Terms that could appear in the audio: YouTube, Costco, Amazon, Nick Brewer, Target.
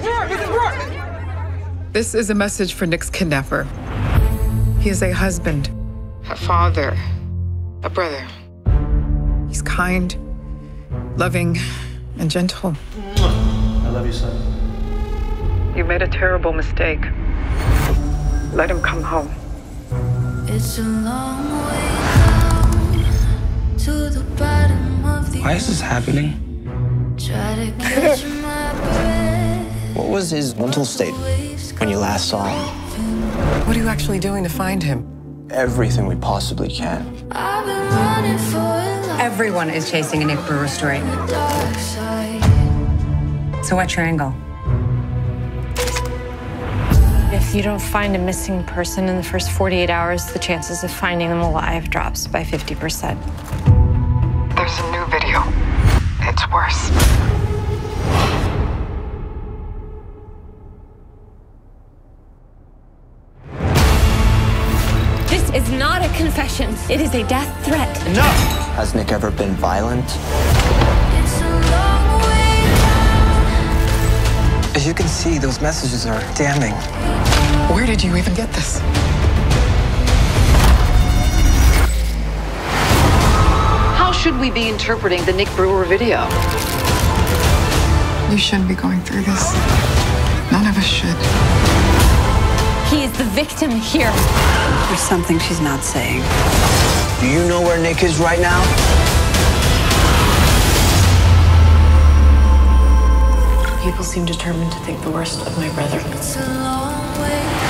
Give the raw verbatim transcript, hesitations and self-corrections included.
Missus Brewer, Missus Brewer! This is a message for Nick's kidnapper. He is a husband. A father. A brother. He's kind, loving, and gentle. I love you, son. You made a terrible mistake. Let him come home. It's a long way down to the bottom of the Why is this happening? Try to catch my breath. What was his mental state when you last saw him? What are you actually doing to find him? Everything we possibly can. I've been running for a life. Everyone is chasing a Nick Brewer story. So what's your angle? If you don't find a missing person in the first forty-eight hours, the chances of finding them alive drops by fifty percent. There's a new video. It's worse. This is not a confession. It is a death threat. Enough! Has Nick ever been violent? It's a long way down. As you can see, those messages are damning. Where did you even get this? How should we be interpreting the Nick Brewer video? You shouldn't be going through this. None of us should. He is the victim here. There's something she's not saying. Do you know where Nick is right now? People seem determined to think the worst of my brother. It's a long way.